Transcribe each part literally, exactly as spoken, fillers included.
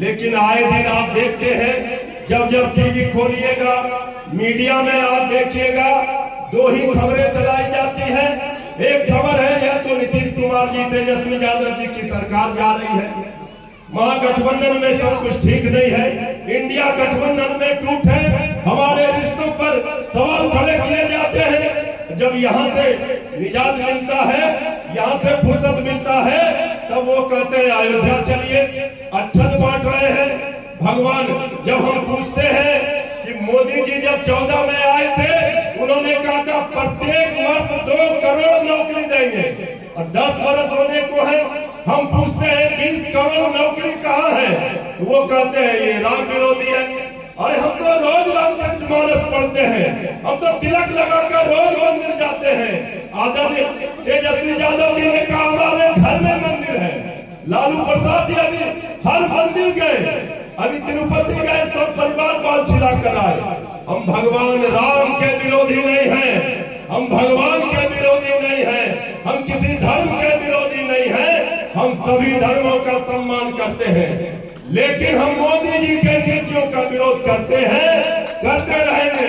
लेकिन आए दिन आप देखते हैं, जब जब टीवी खोलिएगा, मीडिया में आप देखिएगा, दो ही खबरें चलाई जाती हैं। एक खबर है, यह तो नीतीश कुमार जी, तेजस्वी यादव जी की सरकार जा रही है, महागठबंधन में सब कुछ ठीक नहीं है, इंडिया गठबंधन में टूट है, हमारे रिश्तों पर सवाल खड़े किए जाते हैं। जब यहाँ से निजात मिलता है, यहाँ से फुर्सत मिलता है, तब वो कहते हैं अयोध्या चलिए, अच्छत बांट रहे हैं। भगवान, जब हम पूछते हैं कि मोदी जी जब चौदह में आए थे, उन्होंने कहा था प्रत्येक वर्ष दो करोड़ नौकरी देंगे, और दस वर्ष होने को है, हम पूछते हैं बीस करोड़ नौकरी कहाँ है? वो कहते हैं ये राम विरोधी है। अरे हम तो रोज रामचरित मानस पढ़ते हैं, हम तो तिलक लगाकर रोज रोज मिल जाते हैं। आदरणीय तेजस्वी यादव जी ने कहा हमारे घर में मंदिर है, लालू प्रसाद जी अभी हर मंदिर गए, अभी तिरुपति गए, सब परिवार बाल छिला कर आए। हम भगवान राम के विरोधी नहीं हैं, हम भगवान के विरोधी नहीं हैं, हम किसी धर्म के विरोधी नहीं हैं, हम सभी धर्मों का सम्मान करते हैं, लेकिन हम मोदी जी के नीतियों का विरोध करते हैं, करते रहेंगे।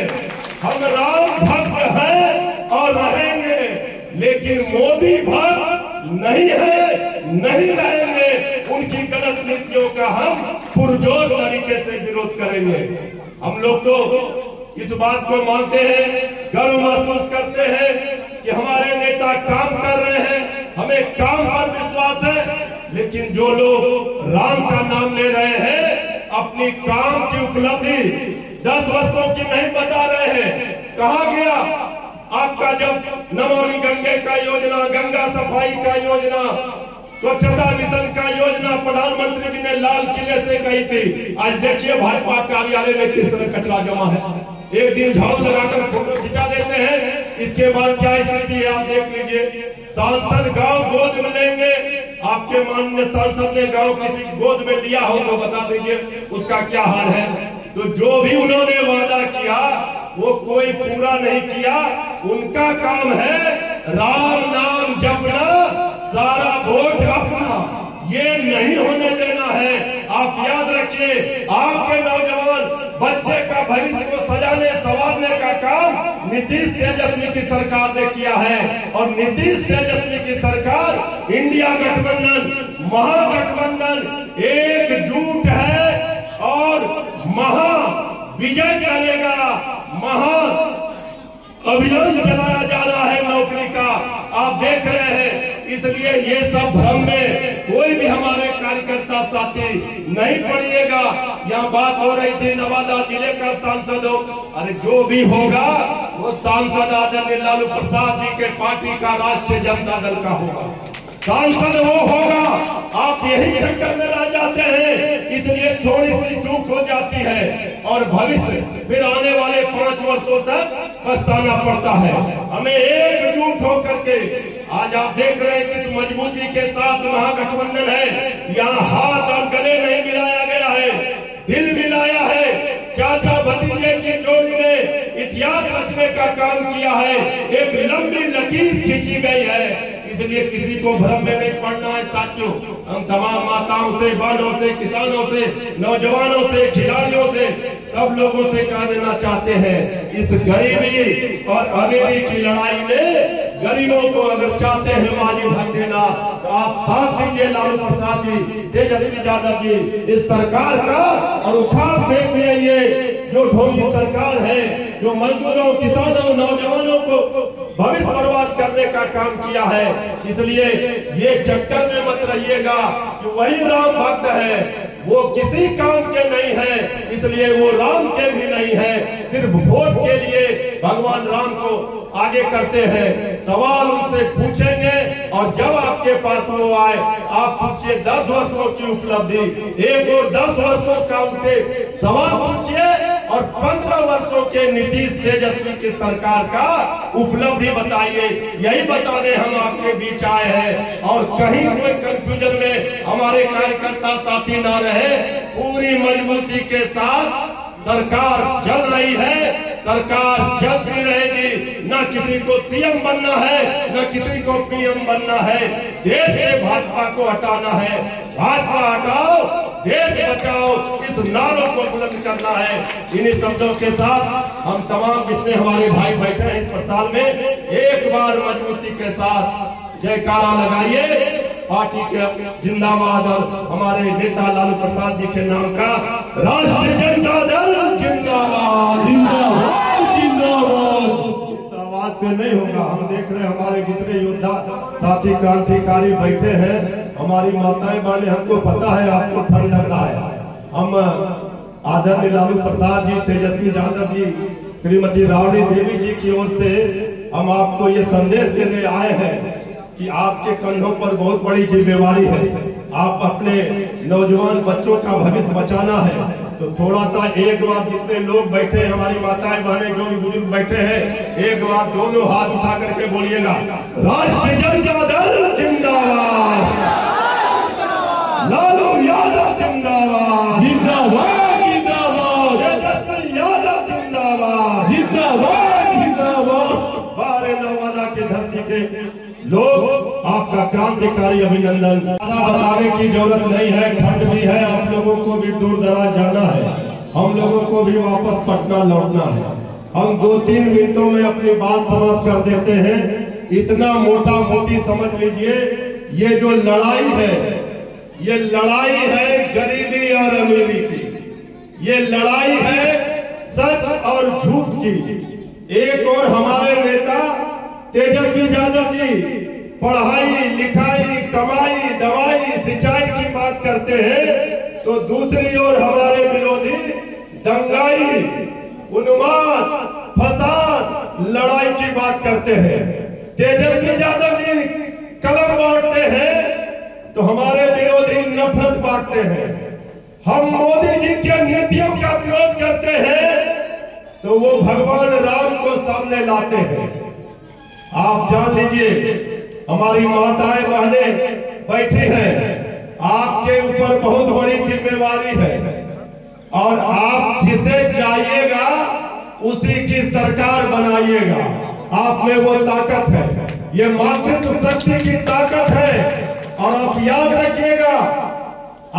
हम राम भक्त हैं और रहेंगे, लेकिन मोदी भक्त नहीं है, नहीं रहेंगे। उनकी गलत नीतियों का हम पुरजोर तरीके से विरोध करेंगे। हम लोग तो इस बात को मानते हैं, गर्व महसूस करते हैं कि हमारे नेता काम कर रहे हैं, हमें काम पर विश्वास है, लेकिन जो लोग राम का नाम ले रहे हैं, अपनी काम की उपलब्धि दस वर्षों की नहीं बता रहे हैं। कहा गया आपका जब नमामि गंगे का योजना, गंगा सफाई का योजना, स्वच्छता मिशन का योजना प्रधानमंत्री जी ने लाल किले से कही थी, आज देखिए भाजपा कार्यालय में किस तरह कचरा जमा है। एक दिन झाड़ू लगाकर फोटो खिंचा देते हैं, इसके बाद क्या स्थिति है आप देख लीजिए। सांसद गांव गोद में लेंगे, आपके माननीय सांसद ने गांव किसी की गोद में लिया हो तो बता दीजिए उसका क्या हाल है। तो जो भी उन्होंने वादा किया वो कोई पूरा नहीं किया। उनका काम है राम नाम जपना, सारा वोट अपना, ये नहीं होने देना है। आप याद रखिए, आपके नौजवान बच्चे का भविष्य को सजाने संवारने का काम नीतीश तेजस्वी की सरकार ने किया है, और नीतीश तेजस्वी की सरकार, इंडिया गठबंधन, महागठबंधन एकजुट है और महा विजय चलेगा, महा अभियान चलाया जा रहा है नौकरी का, आप देख रहे हैं। इसलिए ये सब भ्रम में कोई भी हमारे कार्यकर्ता साथी नहीं पड़िएगा। यहाँ बात हो रही थी नवादा जिले का सांसद हो, अरे जो भी होगा वो सांसद आदरणीय लालू प्रसाद जी के पार्टी का, राष्ट्रीय जनता दल का होगा, सांसद वो होगा। आप यही चक्कर में रह जाते हैं, इसलिए थोड़ी सी चूक हो जाती है और भविष्य फिर आने वाले पांच वर्षों तक पछताना पड़ता है। हमें एकजुट होकर के, आज आप देख रहे हैं किस मजबूती के साथ महागठबंधन है, यहाँ हाथ और गले नहीं मिलाया गया है, दिल मिलाया है। चाचा भतीजे की जोड़ी ने इतिहास रचने का काम किया है, एक लंबी लकीर खींची गई है। इसलिए किसी को भ्रम में नहीं पड़ना है साथियों। हम तमाम माताओं से, बहनों से, किसानों से, नौजवानों से, खिलाड़ियों से, सब लोगों से कह देना चाहते हैं, इस गरीबी और अमीरी की लड़ाई में गरीबों को अगर चाहते हैं बाजी भाग देना, तो आप साथ दीजिए लालू प्रसाद जी, तेजस्वी यादव जी, इस सरकार का, और उठा फेंक दिए ये जो ढोंगी सरकार है, जो मजदूरों, किसानों, नौजवानों को भविष्य बर्बाद करने का काम किया है। इसलिए ये चक्कर में मत रहिएगा कि वही राम भक्त है, वो किसी काम के नहीं है, इसलिए वो राम के भी नहीं है, सिर्फ वोट के लिए भगवान राम को आगे करते हैं। सवाल उनसे पूछेंगे, और जब आपके पास वो आए, आप पूछिए दस वर्षों की उपलब्धि, एक और दस वर्षों का उनसे सवाल पूछिए, और पंद्रह वर्षों के नीतीश तेजस्वी की सरकार का उपलब्धि बताइए। यही बताने हम आपके बीच आए हैं, और कहीं कोई कंफ्यूजन में हमारे कार्यकर्ता साथी ना रहे। पूरी मजबूती के साथ सरकार चल रही है, सरकार जब भी रहेगी। न किसी को सीएम बनना है, न किसी को पीएम बनना है, देश से भाजपा को हटाना है। भाजपा हटाओ, देश बचाओ, इस नारों को बुलंद करना है। इन्हीं शब्दों के साथ हम तमाम जितने हमारे भाई बैठे हैं इस प्रसाद में एक बार मजबूती के साथ जयकारा लगाइए पार्टी के जिंदाबाद और हमारे नेता लालू प्रसाद जी के नाम का राष्ट्रीय जनता दल जिंदाबाद जिंदाबाद जिंदाबाद। इस आवाज से नहीं होगा। हम देख रहे हैं हमारे कितने योद्धा साथी क्रांतिकारी बैठे हैं, हमारी माताएं बहने, हमको पता है आपको ठंड लग रहा है। हम आदरणीय लालू प्रसाद जी, तेजस्वी यादव जी, श्रीमती रावड़ी देवी जी की ओर से हम आपको ये संदेश देने आए हैं कि आपके कंधों पर बहुत बड़ी जिम्मेवारी है। आप अपने नौजवान बच्चों का भविष्य बचाना है, तो थोड़ा सा एक बार जितने लोग बैठे हैं, हमारी माताएं बहने जो भी बुजुर्ग बैठे हैं, एक बार दोनों हाथ उठा करके बोलिएगा राष्ट्रीय जनता दल जिंदाबाद, लालू यादव जिंदाबाद जिंदाबाद जिंदाबाद, तेजस्वी यादव जिंदाबाद जिंदाबाद जिंदाबाद। बारे नवादा की धरती के लोग आपका क्रांतिकारी अभिनंदन। बताने की जरूरत नहीं है, ठंड भी है, हम लोगों को भी दूर दराज जाना है, हम लोगों को भी वापस पटना लौटना है। हम दो तीन मिनटों में अपनी बात समाप्त कर देते हैं। इतना मोटा मोटी समझ लीजिए, ये जो लड़ाई है ये लड़ाई है गरीबी और अमीरी की, ये लड़ाई है सच और झूठ की। एक और हमारे नेता तेजस्वी यादव जी पढ़ाई लिखाई कमाई दवाई सिंचाई की बात करते हैं, तो दूसरी ओर हमारे विरोधी दंगाई उन्माद फसाद लड़ाई की बात करते हैं। तेजस्वी यादव जी कलम बांटते हैं तो हमारे विरोधी नफरत बांटते हैं। हम मोदी जी के नीतियों का विरोध करते हैं तो वो भगवान राम को सामने लाते हैं। आप जान लीजिए हमारी माताएं बहने बैठी हैं, आपके ऊपर बहुत बड़ी जिम्मेवारी है और आप जिसे चाहिएगा उसी की सरकार बनाइएगा। आप में वो ताकत है, ये मातृत्व शक्ति की ताकत है। और आप याद रखिएगा,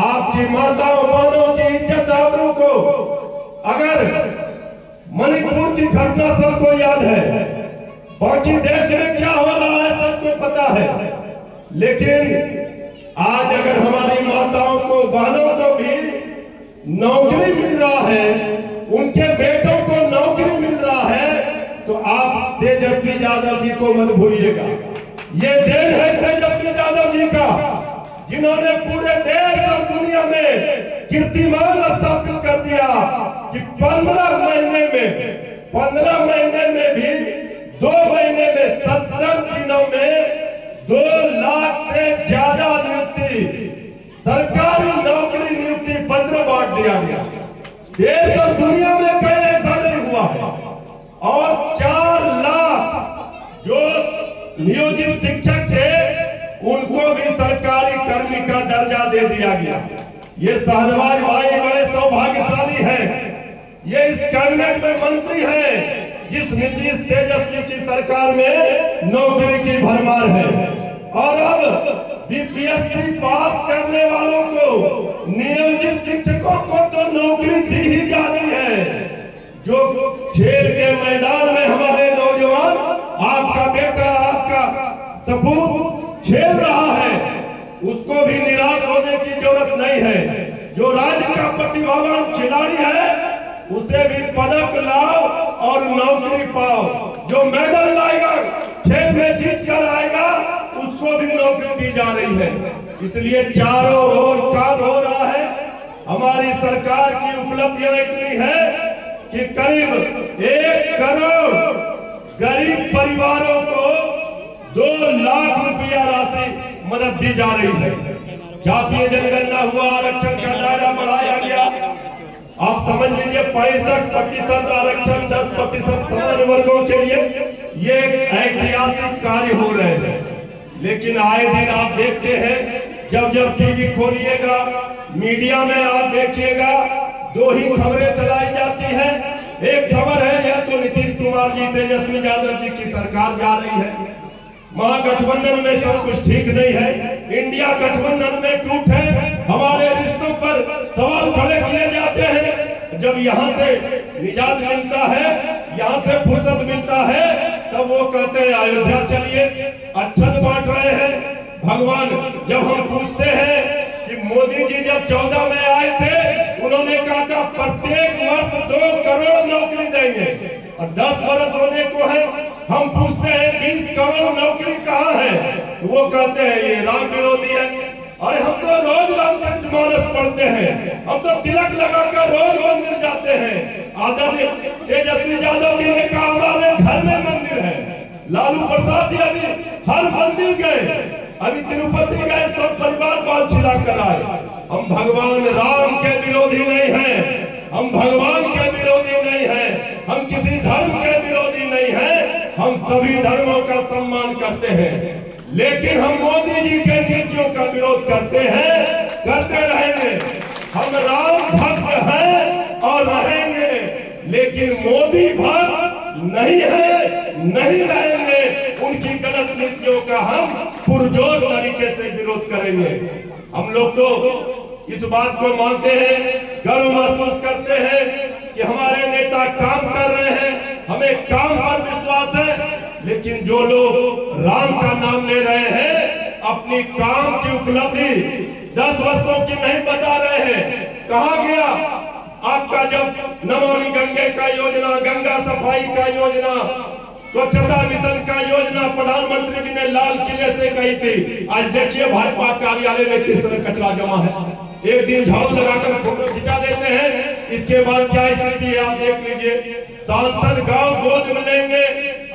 आपकी माताओं बहनों की इज्जत आबरू को, अगर मणिपुर की घटना सबको याद है, बाकी देश में क्या हो रहा है सबको पता है, लेकिन आज अगर हमारी माताओं को बहनों को भी नौकरी मिल रहा है, उनके बेटों को नौकरी मिल रहा है, तो आप तेजस्वी यादव जी को मत भूलिएगा। ये देश है तेजस्वी यादव जी का, जिन्होंने पूरे देश और दुनिया में कीर्तिमान स्थापित कर दिया कि पंद्रह महीने में पंद्रह महीने में भी दो महीने में सत्तर दिनों में दो लाख से ज्यादा नियुक्ति सरकारी नौकरी नियुक्ति पत्र बांट दिया गया। देश और दुनिया में कहीं ऐसा नहीं हुआ है। और चार लाख जो नियोजित शिक्षक थे उनको भी सरकारी कर्मी का दर्जा दे दिया गया। ये शाहनवाज भाई बड़े सौभाग्यशाली हैं, ये इस कैबिनेट में मंत्री हैं जिस नीतीश तेजस्वी की सरकार में नौकरी की भरमार है। और अब बी पी एस सी पास करने वालों को, नियोजित शिक्षकों को तो नौकरी दी ही जा रही है। जो खेल के मैदान में हमारे नौजवान, आपका बेटा, आपका सपूत खेल रहा है, उसको भी निराश होने की जरूरत नहीं है। जो राज्य का प्रतिभावान खिलाड़ी है उसे भी पदक लाओ और नौकरी पाओ। जो मेडल लाएगा, खेल में जीत कर आएगा, उसको भी नौकरी दी जा रही है। इसलिए चारों ओर काम हो रहा है। हमारी सरकार की उपलब्धियां इतनी है कि करीब एक करोड़ गरीब परिवारों को दो लाख रुपया राशि मदद दी जा रही है। जातीय जनगणना हुआ, आरक्षण का दायरा बढ़ाया गया, आप समझ लीजिए पैंसठ प्रतिशत आरक्षण, दस प्रतिशत सामान्य वर्गों के लिए, ये ऐतिहासिक कार्य हो रहे हैं। लेकिन आए दिन आप देखते हैं, जब जब टीवी खोलिएगा, मीडिया में आप देखिएगा, दो ही खबरें चलाई जाती हैं। एक खबर है, यह तो नीतीश कुमार जी, तेजस्वी यादव जी की सरकार जा रही है, महागठबंधन में सब कुछ ठीक नहीं है, इंडिया गठबंधन में टूट है, हमारे रिश्तों पर सवाल खड़े किए जाते हैं। जब यहाँ से निजात मिलता है, यहाँ से फुर्सत मिलता है, तब वो कहते हैं अयोध्या चलिए, अच्छत बांट रहे हैं। भगवान जब हम पूछते हैं कि मोदी जी जब चौदह में आए थे उन्होंने कहा था प्रत्येक वर्ष दो करोड़ नौकरी देंगे, और दस वर्ष होने को है, हम पूछते हैं बीस करोड़ नौकरी कहाँ है? वो कहते हैं ये राम विरोधी है। अरे हम तो रोज रामचरित मानस पढ़ते हैं, हम तो तिलक लगाकर रोज मंदिर जाते हैं। आदरणीय तेजस्वी यादव जी ने कहा हमारे घर में मंदिर है, लालू प्रसाद जी अभी हर मंदिर गए, अभी तिरुपति गए, सब परिवार बाल छिला कर आए। हम भगवान राम के विरोधी नहीं है, हम भगवान के विरोधी नहीं है, हम किसी धर्म के विरोधी नहीं है, हम सभी धर्मों का सम्मान करते हैं, लेकिन हम मोदी जी के नीतियों का विरोध करते हैं, करते रहेंगे। हम राम भक्त हैं और रहेंगे, लेकिन मोदी भक्त नहीं है, नहीं रहेंगे। उनकी गलत नीतियों का हम पुरजोर तरीके से विरोध करेंगे। हम लोग तो इस बात को मानते हैं, गर्व महसूस करते हैं कि हमारे नेता काम कर रहे हैं, हमें काम पर विश्वास है। लेकिन जो लोग राम का नाम ले रहे हैं, अपनी काम की उपलब्धि दस वर्षों की नहीं बता रहे हैं। कहा गया आपका जब नमामि गंगे का योजना, गंगा सफाई का योजना, स्वच्छता मिशन का योजना प्रधानमंत्री जी ने लाल किले से कही थी। आज देखिए भाजपा कार्यालय में किस तरह कचरा जमा है, एक दिन झाड़ू लगाकर फोटो खिंचा देते हैं, इसके बाद क्या स्थिति है आप देख लीजिए। सांसद गांव गोद में लेंगे,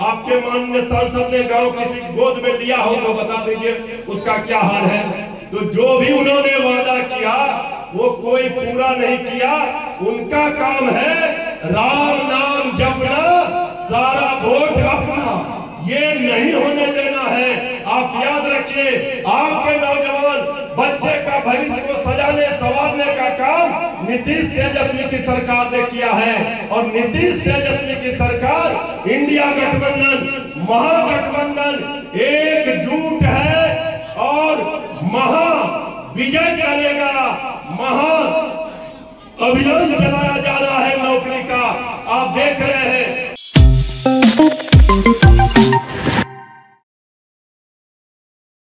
आपके माननीय सांसद ने गांव किसी गोद में लिया हो तो बता दीजिए उसका क्या हाल है। तो जो भी उन्होंने वादा किया वो कोई पूरा नहीं किया। उनका काम है राम नाम जपना, सारा वोट अपना, ये नहीं होने देना है। आप याद रखिए, आपके नौजवान बच्चे का भविष्य को सजाने संवारने का काम नीतीश तेजस्वी की सरकार ने किया है, और नीतीश तेजस्वी की सरकार इंडिया गठबंधन, महागठबंधन एकजुट है और महा विजय करेगा। महा अभियान चलाया जा रहा है नौकरी का। आप देख रहे